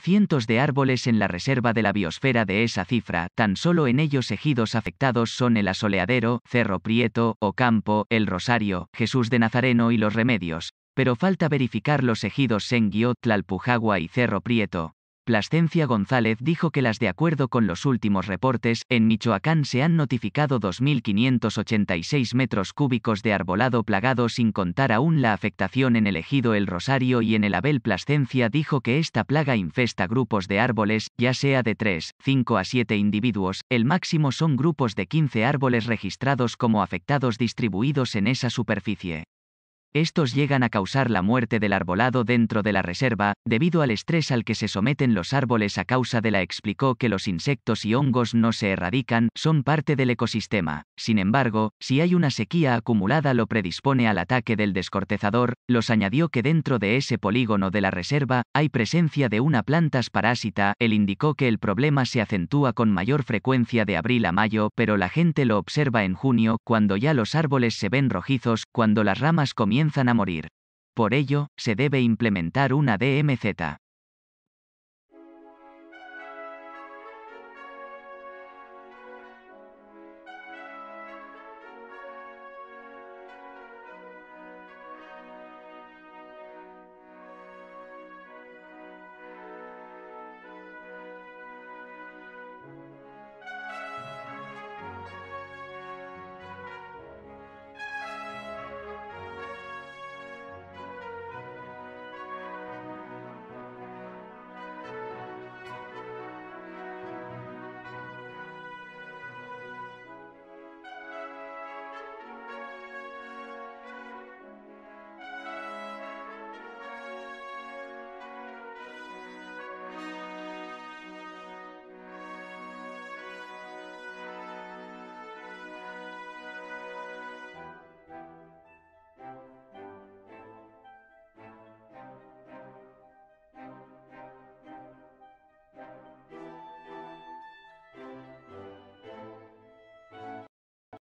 cientos de árboles en la Reserva de la Biosfera. De esa cifra, tan solo en ellos ejidos afectados son El Asoleadero, Cerro Prieto, Ocampo, El Rosario, Jesús de Nazareno y Los Remedios, pero falta verificar los ejidos Senguio, Tlalpujahua y Cerro Prieto. Plascencia González dijo que las de acuerdo con los últimos reportes, en Michoacán se han notificado 2.586 metros cúbicos de arbolado plagado, sin contar aún la afectación en el ejido El Rosario y en el Abel. Plascencia dijo que esta plaga infesta grupos de árboles, ya sea de 3, 5 a 7 individuos, el máximo son grupos de 15 árboles registrados como afectados distribuidos en esa superficie. Estos llegan a causar la muerte del arbolado dentro de la reserva, debido al estrés al que se someten los árboles a causa de la. Explicó que los insectos y hongos no se erradican, son parte del ecosistema. Sin embargo, si hay una sequía acumulada lo predispone al ataque del descortezador. Los añadió que dentro de ese polígono de la reserva, hay presencia de una planta parásita. Él indicó que el problema se acentúa con mayor frecuencia de abril a mayo, pero la gente lo observa en junio, cuando ya los árboles se ven rojizos, cuando las ramas comienzan a morir. Por ello, se debe implementar una DMZ.